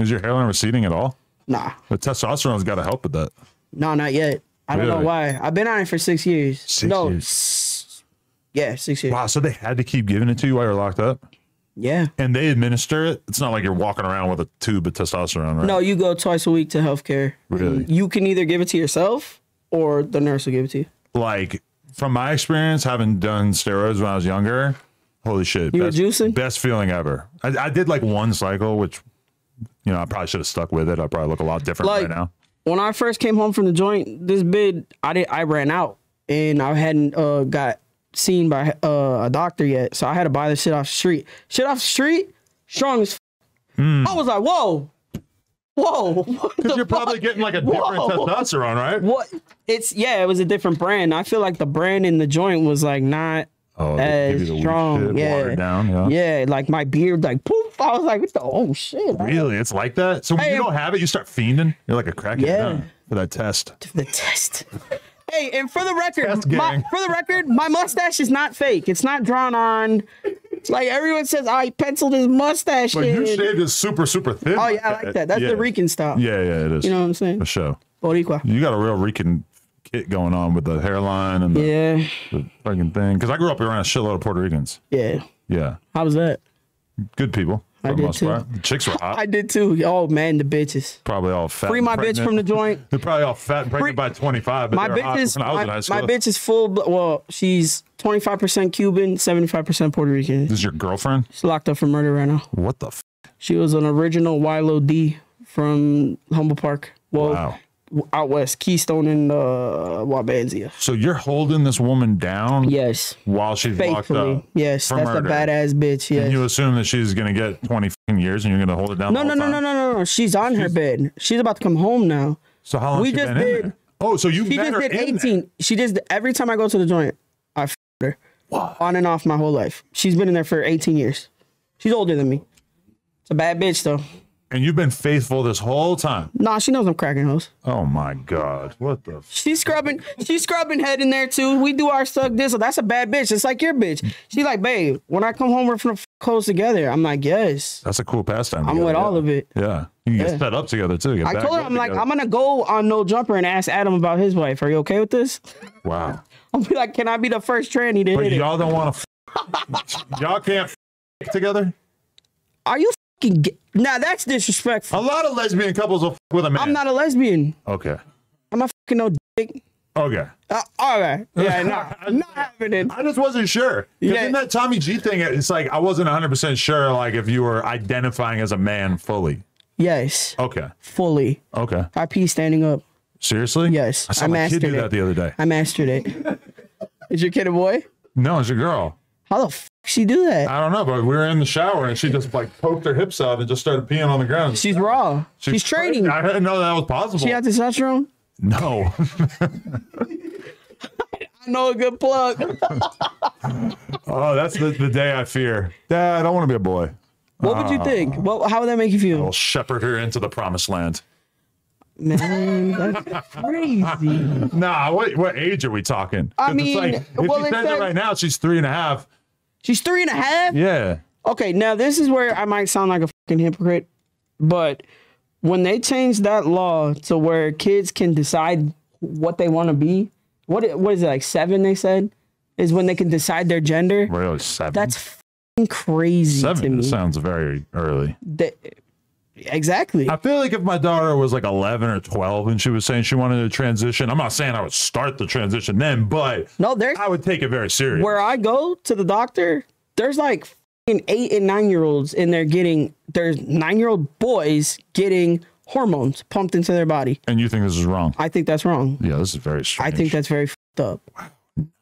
Is your hairline receding at all? Nah. The testosterone's got to help with that. No, not yet. I don't know why. I've been on it for 6 years. Yeah, 6 years. Wow, so they had to keep giving it to you while you're locked up? Yeah. And they administer it? It's not like you're walking around with a tube of testosterone, right? No, you go twice a week to healthcare. Really? You can either give it to yourself or the nurse will give it to you. Like, from my experience, having done steroids when I was younger, holy shit. You were juicing? Best feeling ever. I did like one cycle, which, you know, I probably should have stuck with it. I probably look a lot different right now. When I first came home from the joint, this bid, I ran out and I hadn't got seen by a doctor yet. So I had to buy this shit off the street. Shit off the street, strong as f. I was like, whoa. Whoa. Because you're probably getting like a different testosterone, right? What? It's, yeah, it was a different brand. I feel like the brand in the joint was like not as strong. Yeah. Down, yeah, like my beard, like poof. I was like, what the, oh shit. Man. Really? It's like that? So when you don't have it, you start fiending? You're like a crackhead for that test. The test. Hey, and for the record, my mustache is not fake. It's not drawn on. Like everyone says, I penciled his mustache in. But you shaved it super, super thin. Oh yeah, I like that. That's the Rican style. Yeah, yeah, it is. You know what I'm saying? For sure. Boricua. You got a real Rican kit going on with the hairline and the, the fucking thing. Because I grew up around a shitload of Puerto Ricans. Yeah. Yeah. How was that? Good people. I did too. The chicks were hot. I did too. Oh man, the bitches. Probably all fat. Free my bitch from the joint. They're probably all fat and pregnant by 25. But my bitch is my bitch is full. Well, she's 25% Cuban, 75% Puerto Rican. This is your girlfriend? She's locked up for murder right now. What the? F she was an original Wilo D from Humboldt Park. Well, out west, Keystone and Wabanzia. So you're holding this woman down? Yes. While she's locked up? Yes. That's murder. A badass bitch, yes. And you assume that she's going to get 20 years and you're going to hold it down? No, no, no, no, no, no. She's on her bed. She's about to come home now. So how long has she been in there? Oh, so you met her in there? She just did 18. She just, every time I go to the joint, I f***ed her. Wow. On and off my whole life. She's been in there for 18 years. She's older than me. It's a bad bitch, though. And you've been faithful this whole time. Nah, she knows I'm cracking hoes. Oh my god, what the? She's scrubbing head in there too. We do our suck this. That's a bad bitch. It's like your bitch. She's like, babe, when I come home, we're from the hoes together. I'm like, yes. That's a cool pastime. I'm together, with all of it. Yeah, you get set up together too. I told her, I'm like, I'm gonna go on No Jumper and ask Adam about his wife. Are you okay with this? Wow. I'll be like, can I be the first tranny to hit it? But y'all don't want to. Y'all can't together. Are you? Now that's disrespectful. A lot of lesbian couples will f with a man. I'm not a lesbian. Okay. I'm a fucking no dick. Okay. All right. Yeah, no, not happening. I just wasn't sure. Yeah. In that Tommy G thing, it's like I wasn't 100% sure like if you were identifying as a man fully. Yes. Okay. Fully. Okay. I pee standing up. Seriously? Yes. I saw my kid do that the other day. I mastered it. Is your kid a boy? No, it's a girl. How the fuck she do that? I don't know, but we were in the shower and she just like poked her hips out and just started peeing on the ground. She's raw. She's training. I didn't know that was possible. She had testosterone? No. I know a good plug. Oh, that's the day I fear. Dad, I don't want to be a boy. What would you think? Well, how would that make you feel? I'll shepherd her into the promised land. Man, that's crazy. Nah, what age are we talking? I mean, it's like, if she says it right now, she's 3.5. She's 3.5? Yeah. Okay, now this is where I might sound like a fucking hypocrite, but when they changed that law to where kids can decide what they want to be, what is it, like 7 they said? Is when they can decide their gender? Really, 7? That's fucking crazy to me. 7 sounds very early. Exactly. I feel like if my daughter was like 11 or 12 and she was saying she wanted to transition, I'm not saying I would start the transition then, but no, I would take it very serious. Where I go to the doctor, there's like 8- and 9-year-olds and they're getting, there's 9-year-old boys getting hormones pumped into their body. And you think this is wrong? I think that's wrong. Yeah, this is very strange. I think that's very fucked up. Wow.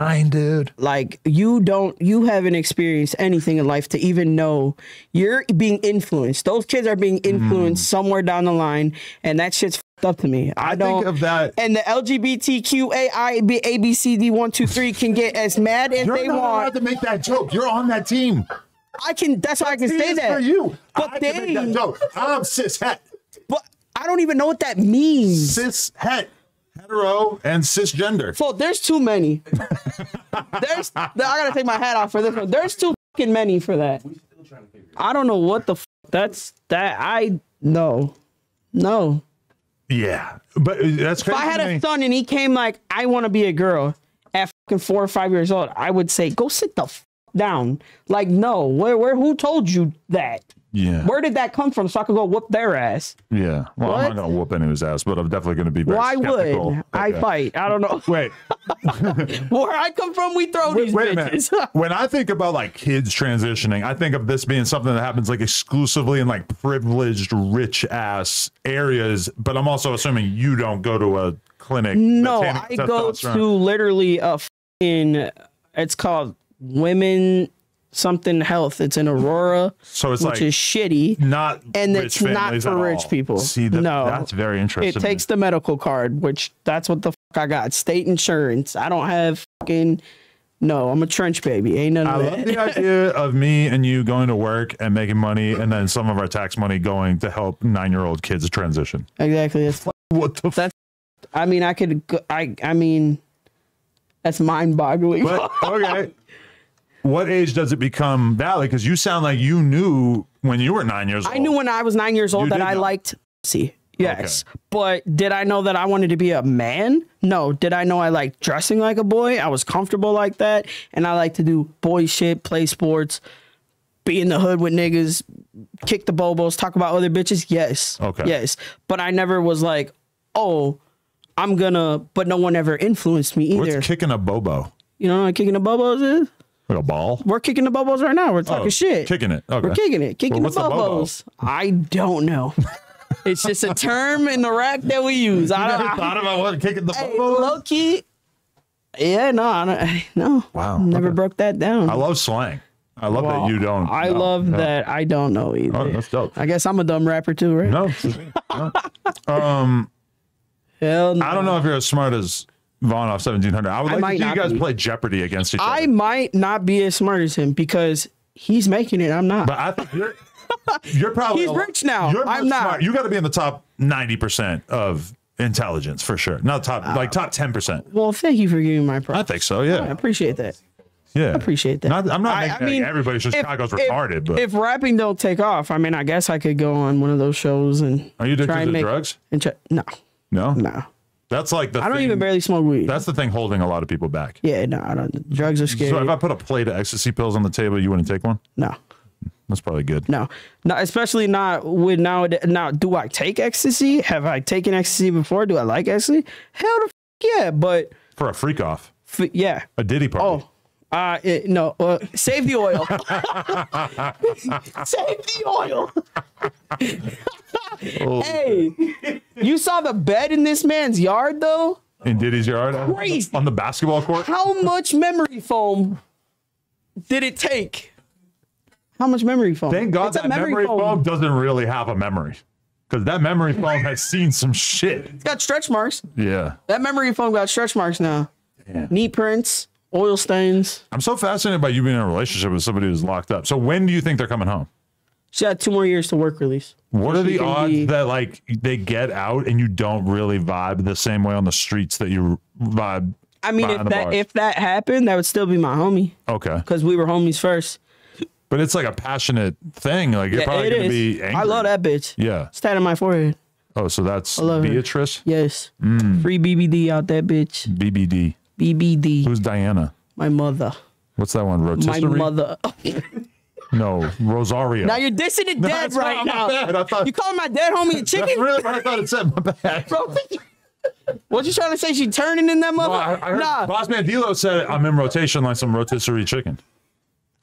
9, dude. Like you haven't experienced anything in life to even know you're being influenced. Those kids are being influenced somewhere down the line, and that shit's fucked up to me. I don't think of that. And the LGBTQAIABCD123 can get as mad as they want. You're not allowed to make that joke. You're on that team. I can. That's why I can say that. For you, but I can make that joke. I'm cishet. But I don't even know what that means. Cishet. Hetero and cisgender. So there's too many. I gotta take my hat off for this one. There's too fucking many for that. I don't know what the fuck that's that. I No. No. Yeah. But that's crazy. If I had a son and he came like, I want to be a girl at fucking 4 or 5 years old, I would say, go sit the fuck down. Like, no. Where who told you that? Yeah. Where did that come from? So I could go whoop their ass. Yeah. Well, what? I'm not going to whoop anyone's ass, but I'm definitely going to be very skeptical. Why would I fight? I don't know. Wait. Where I come from, we throw these bitches. When I think about like kids transitioning, I think of this being something that happens like exclusively in like privileged, rich ass areas. But I'm also assuming you don't go to a clinic. No, I go to literally a fucking, it's called Women something health. It's in Aurora, so it's which is shitty, not and it's not for rich people. See, no, that's very interesting. It takes the medical card, which that's what the fuck I got. State insurance. I don't have fucking no. I'm a trench baby. Ain't none of that. I love the idea of me and you going to work and making money, and then some of our tax money going to help 9-year-old kids transition. Exactly. That's what the. That's. I mean, I could. I mean, that's mind-boggling. But, okay. What age does it become valid? Because you sound like you knew when you were 9 years old. I knew when I was 9 years old that I liked pussy. Yes. Okay. But did I know that I wanted to be a man? No. Did I know I liked dressing like a boy? I was comfortable like that. And I like to do boy shit, play sports, be in the hood with niggas, kick the bobos, talk about other bitches. Yes. Okay. Yes. But I never was like, oh, I'm gonna, but no one ever influenced me either. What's kicking a bobo? You know what kicking a bobo is? Like a ball? We're kicking the bobos right now. We're talking shit. Kicking it. Okay. We're kicking it. Kicking the bobos. I don't know. It's just a term in the rack that we use. I never thought about what kicking the bobos. Low key. Yeah, no, no. Wow. Never broke that down. I love slang. I love that you don't. I love that I don't know either. Oh, that's dope. I guess I'm a dumb rapper too, right? No. Hell no. I don't know if you're as smart as Vaughn off 1700. I would like to see you guys play Jeopardy against each other. I might not be as smart as him because he's making it. I'm not. But I think you're probably he's rich now. I'm not. Smart. You got to be in the top 90% of intelligence for sure. Not top like top 10%. Well, thank you for giving my props. I think so. Yeah, I appreciate that. Yeah, I appreciate that. I'm not making I mean, everybody's Chicago's retarded. But if rapping don't take off, I mean, I guess I could go on one of those shows and are you addicted to drugs? No, no, no. That's like the thing, I don't even barely smoke weed. That's the thing holding a lot of people back. Yeah, no, I don't. Drugs are scary. So if I put a plate of ecstasy pills on the table, you wouldn't take one? No. That's probably good. No. No, especially not with nowadays. Now, do I take ecstasy? Have I taken ecstasy before? Do I like ecstasy? Hell the f yeah, but. For a freak off. Yeah. A Diddy party. Oh. No, save the oil. Save the oil. Oh. Hey, you saw the bed in this man's yard, though? In Diddy's yard? Crazy. On the basketball court? How much memory foam did it take? How much memory foam? Thank God that memory foam doesn't really have a memory. Because that memory foam has seen some shit. It's got stretch marks. Yeah. That memory foam got stretch marks now. Yeah. Knee prints. Oil stains. I'm so fascinated by you being in a relationship with somebody who's locked up. So when do you think they're coming home? She had 2 more years to work release. What are the odds that like they get out and you don't really vibe the same way on the streets that you vibe? I mean, if that happened, that would still be my homie. Okay. Because we were homies first. But it's like a passionate thing. Like you're probably going to be angry. I love that bitch. Yeah. It's tatted on my forehead. Oh, so that's Beatrice? Her. Yes. Mm. Free BBD out that bitch. BBD. BBD. Who's Diana? My mother. What's that one? Rotisserie? My mother. No, Rosario. Now you're dissing the dead right now. You calling my dead homie a chicken? That's really what I thought it said. My bad. Bro, what you trying to say? She turning in that mother? No, I heard Boss Bandilo said I'm in rotation like some rotisserie chicken.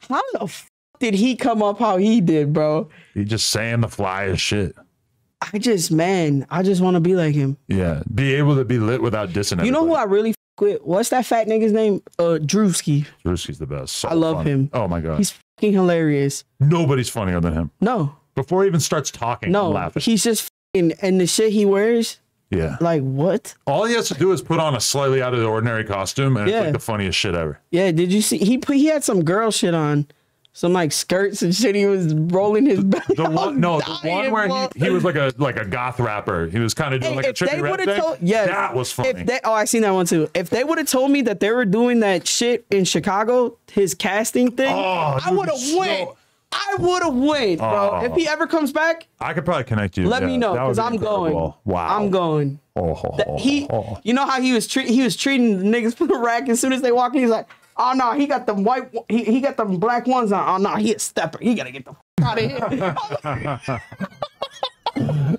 How the f did he come up how he did, bro? He just saying the flyest shit. I just want to be like him. Yeah, be able to be lit without dissing. You know who I really quit. What's that fat nigga's name? Drewski. Drewski's the best. So I love him. Oh my god, he's fucking hilarious. Nobody's funnier than him. No. Before he even starts talking, I'm laughing. He's just fucking, and the shit he wears. Yeah. Like what? All he has to do is put on a slightly out of the ordinary costume, and it's like the funniest shit ever. Yeah. Did you see? He had some girl shit on. Some like skirts and shit. He was rolling his belly. The one where he was like a goth rapper. He was kind of doing like a trippy rap thing. That was funny. I seen that one too. If they would have told me that they were doing that shit in Chicago, his casting thing, I would have went. I would have waited, bro. If he ever comes back, I could probably connect you. Let me know, because I'm going. Wow. I'm going. You know how he was treating the niggas for the rack. As soon as they walk in, he's like, oh no, he got them white, he got them black ones on. Oh no, he a stepper. He gotta get the f out of here.